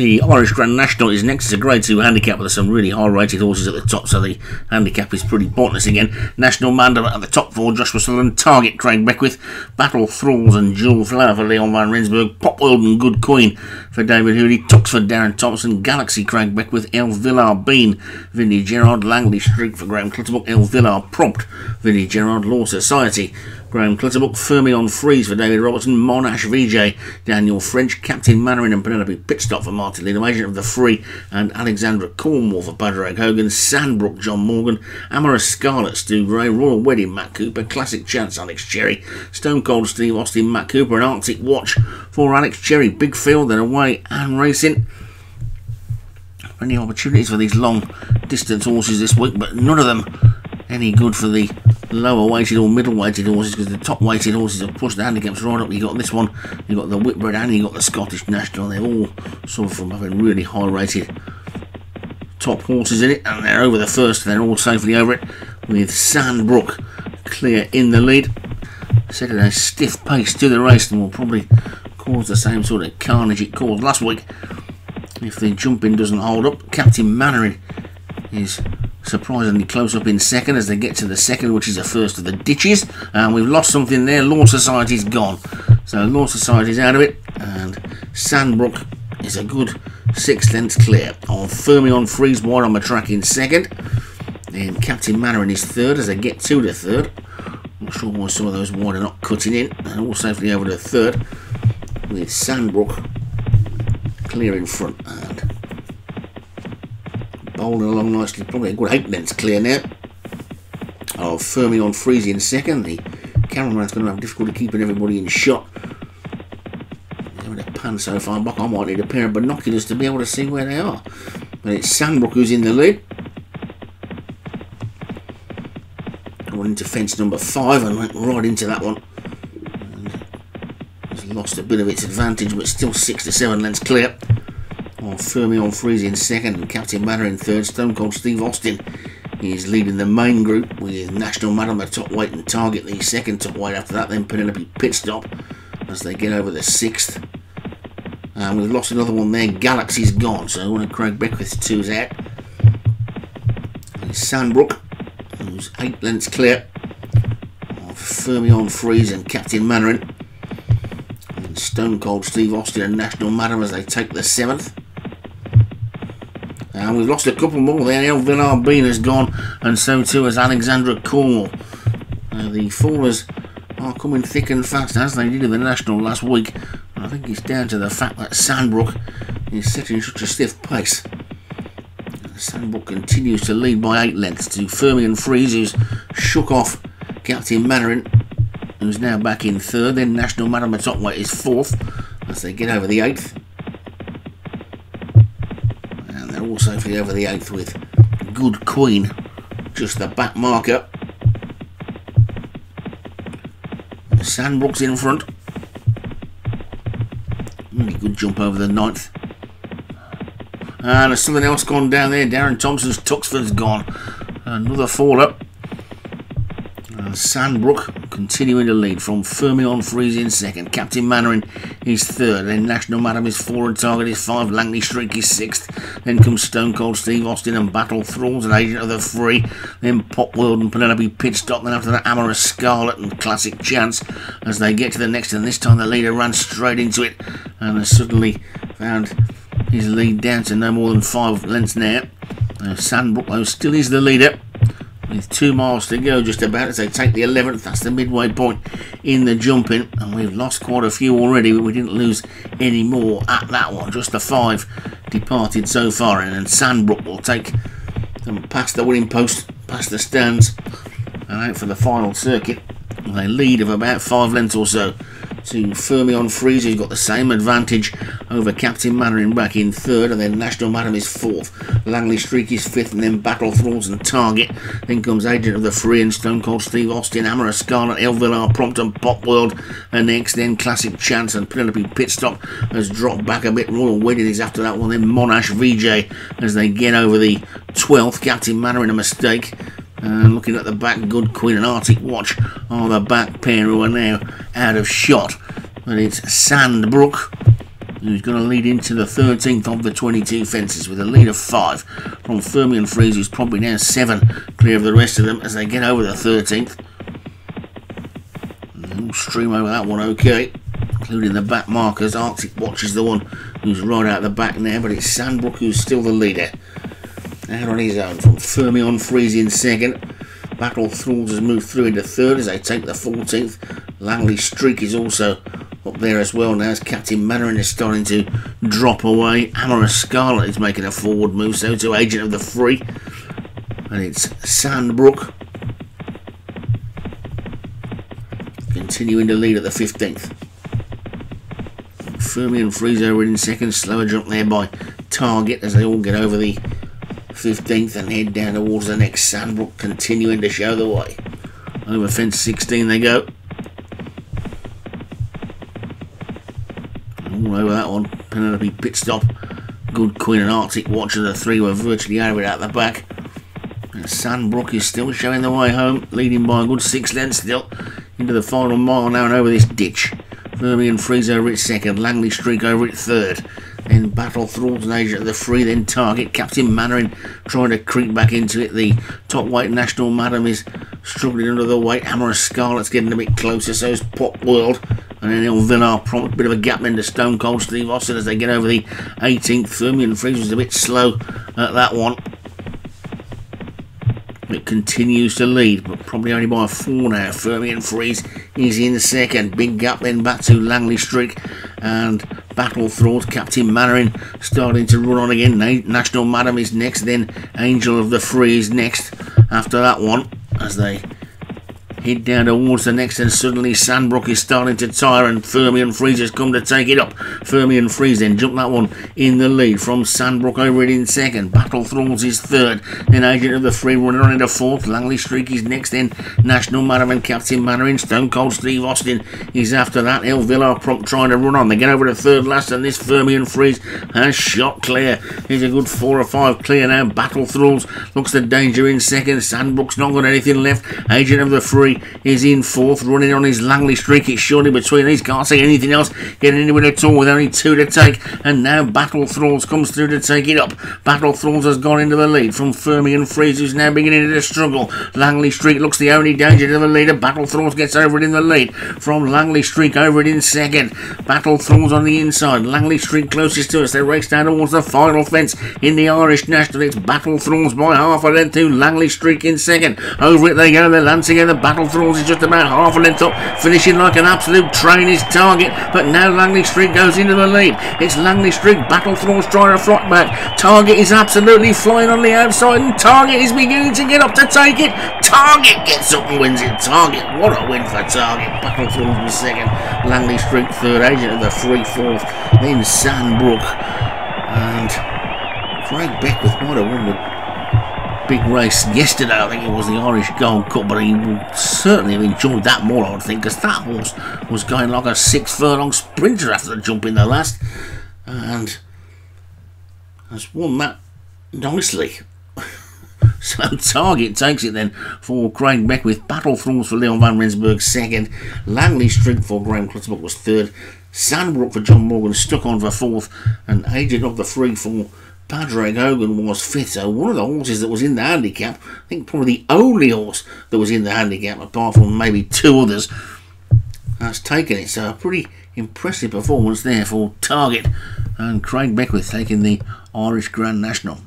The Irish Grand National is next. It's a Grade 2 handicap with some really high-rated horses at the top, so the handicap is pretty pointless again. National Madam at the top four, Joshua Sutherland, Target Craig Beckwith, Battle Thralls and Jewel Flower for Leon Van Rensburg, Pop World and Good Queen for David Hoodie, Tuxford Darren Thompson, Galaxy Craig Beckwith, El Villar Bean, Vinnie Gerard, Langley Streak for Graham Clutterbuck, El Villar Prompt, Vinnie Gerard, Law Society, Graham Clutterbuck, Fermion Freeze for David Robertson, Monash VJ, Daniel French, Captain Mannering and Penelope Pitstop for Martin Lino, Agent of the Free and Alexandra Cornwall for Padraig Hogan, Sandbrook, John Morgan, Amorous Scarlet, Stu Gray, Royal Wedding, Matt Cooper, Classic Chance, Alex Cherry, Stone Cold Steve Austin, Matt Cooper and Arctic Watch for Alex Cherry, Big Field and Away and Racing. Many opportunities for these long distance horses this week, but none of them any good for the lower weighted or middle weighted horses, because the top weighted horses have pushed the handicaps right up. You've got this one, you've got the Whitbread and you've got the Scottish National. They're all sort of from having really high rated top horses in it, and they're over the first and they're all safely over it, with Sandbrook clear in the lead. Setting a stiff pace to the race and will probably cause the same sort of carnage it caused last week if the jumping doesn't hold up. Captain Mannering is surprisingly close up in second as they get to the second, which is the first of the ditches, and we've lost something there. Law Society's gone, so Law Society's out of it, and Sandbrook is a good 6 lengths clear of Fermion Freeze wide on the track in second, and Captain Mannering is third as they get to the third. Not sure why some of those wide are not cutting in, and all safely over to third with Sandbrook clear in front and holding along nicely, probably a good 8 lengths clear now of Fermion Freeze in second. The cameraman's going to have difficulty keeping everybody in shot. They're in a pan so far back, I might need a pair of binoculars to be able to see where they are. But it's Sandbrook who's in the lead, running to fence number 5 and went right into that one. And it's lost a bit of its advantage, but still 6 to 7 lengths clear. Fermion Freeze in second and Captain Mannering in third. Stone Cold Steve Austin is leading the main group with National Madam the top weight and Target the second top weight after that, then Penelope Pitstop as they get over the sixth. And we've lost another one there. Galaxy's gone, so one of Craig Beckwith's two's out. And Sandbrook, who's 8 lengths clear of Fermion Freeze and Captain Mannering, and Stone Cold Steve Austin and National Madam as they take the seventh. And we've lost a couple more there. El Villar Bean has gone, and so too has Alexandra Cornwall. The fallers are coming thick and fast as they did in the National last week. And I think it's down to the fact that Sandbrook is setting such a stiff pace. Sandbrook continues to lead by 8 lengths to Fermion Freeze, who's shook off Captain Mannering, who's now back in third. Then National Madam at top weight is fourth as they get over the eighth. Safely over the 8th with Good Queen just the back marker. Sandbrook's in front, really good jump over the 9th, and there's something else gone down there. Darren Thompson's Tuxford's gone, another faller, and Sandbrook continuing to lead from Fermion Freeze in second, Captain Mannering is third, then National Madam is 4 and Target is 5, Langley Streak is 6th, then comes Stone Cold Steve Austin and Battle Thralls and Agent of the Free, then Pop World and Penelope Pitstop, then after that Amorous Scarlet and Classic Chance as they get to the next, and this time the leader ran straight into it and has suddenly found his lead down to no more than 5 lengths now. Sandbrook though still is the leader with 2 miles to go just about as they take the 11th. That's the midway point in the jumping, and we've lost quite a few already, but we didn't lose any more at that one. Just the 5 departed so far, and then Sandbrook will take them past the winning post, past the stands and out for the final circuit. They lead of about 5 lengths or so to Fermion Freeze, who's got the same advantage over Captain Mannering back in third, and then National Madam is fourth, Langley Streak is fifth, and then Battle Thralls and Target, then comes Agent of the Free and Stone Cold Steve Austin, Amorous Scarlet, El Villar Prompt and Pop World and next, then Classic Chance, and Penelope Pitstop has dropped back a bit. Royal Wedding is after that one, then Monash VJ as they get over the 12th, Captain Mannering a mistake. And looking at the back, Good Queen and Arctic Watch are the back pair who are now out of shot. But it's Sandbrook who's going to lead into the 13th of the 22 fences with a lead of 5 from Fermion Freeze, who's probably now 7 clear of the rest of them as they get over the 13th. We'll stream over that one okay, including the back markers. Arctic Watch is the one who's right out the back now, but it's Sandbrook who's still the leader. Out on his own from Fermion Freeze in second. Battle Thralls has moved through into third as they take the 14th. Langley Streak is also up there as well now as Captain Mannering is starting to drop away. Amorous Scarlet is making a forward move, so to Agent of the Free. And it's Sandbrook continuing to lead at the 15th. Fermion Freeze over in second, slower jump there by Target as they all get over the 15th and head down towards the next. Sandbrook continuing to show the way. Over fence 16 they go. All over that one, Penelope Pitstop, Good Queen and Arctic Watch of the three were virtually over it at the back. And Sandbrook is still showing the way home, leading by a good 6 lengths still. Into the final mile now and over this ditch. Fermion Freeze over at second, Langley Streak over at third. Then Battle Thralls and Agent of the Free, then Target. Captain Mannering trying to creep back into it. The top weight National Madam is struggling under the weight. Amorous Scarlet's getting a bit closer, so is Pop World. And then El Villar Prompt, a bit of a gap into Stone Cold Steve Austin as they get over the 18th. Fermion Freeze was a bit slow at that one. It continues to lead, but probably only by 4 now. Fermion Freeze is in second. Big gap then back to Langley Streak and Battle Thralls. Captain Mannering starting to run on again. National Madam is next, then Angel of the Free is next after that one as they head down towards the next, and suddenly Sandbrook is starting to tire and Fermion Freeze has come to take it up. Fermion Freeze then jumped that one in the lead from Sandbrook over it in second. Battle Thralls is third, then Agent of the Free running on into fourth. Langley Streak is next, then National Madam and Captain Mannering. Stone Cold Steve Austin is after that. El Villar Prompt trying to run on. They get over to third last and this Fermion Freeze has shot clear. He's a good 4 or 5 clear now. Battle Thralls looks the danger in second. Sandbrook's not got anything left. Agent of the Free is in fourth, running on his Langley Streak. It's short in between these, can't see anything else getting anywhere at all with only 2 to take, and now Battle Thralls comes through to take it up. Battle Thralls has gone into the lead from Fermion Freeze, who's now beginning to struggle. Langley Streak looks the only danger to the leader. Battle Thralls gets over it in the lead from Langley Streak over it in second. Battle Thralls on the inside, Langley Streak closest to us. They race down towards the final fence in the Irish National. It's Battle Thralls by half a length to Langley Streak in second. Over it they go, they're lancing in the battle. Thralls is just about half a length up, finishing like an absolute train is Target, but now Langley Streak goes into the lead. It's Langley Streak, Battle Thralls trying to flock back. Target is absolutely flying on the outside, and Target is beginning to get up to take it. Target gets up and wins it. Target, what a win for Target. Battle Thralls was second, Langley Streak third, Agent of the Free fourth, then Sandbrook and Craig Beckwith. What a win with big race yesterday. I think it was the Irish Gold Cup, but he would certainly have enjoyed that more, I would think, because that horse was going like a 6 furlong sprinter after the jump in the last, and has won that nicely. So Target takes it then for Craig Beckwith. Battle Thralls for Leon Van Rensburg second, Langley Streak for Graham Clutterbuck was third, Sandbrook for John Morgan stuck on for fourth, and Agent of the Free for Padraig Hogan was fifth. So one of the horses that was in the handicap, I think probably the only horse that was in the handicap, apart from maybe 2 others, has taken it. So a pretty impressive performance there for Target and Craig Beckwith taking the Irish Grand National.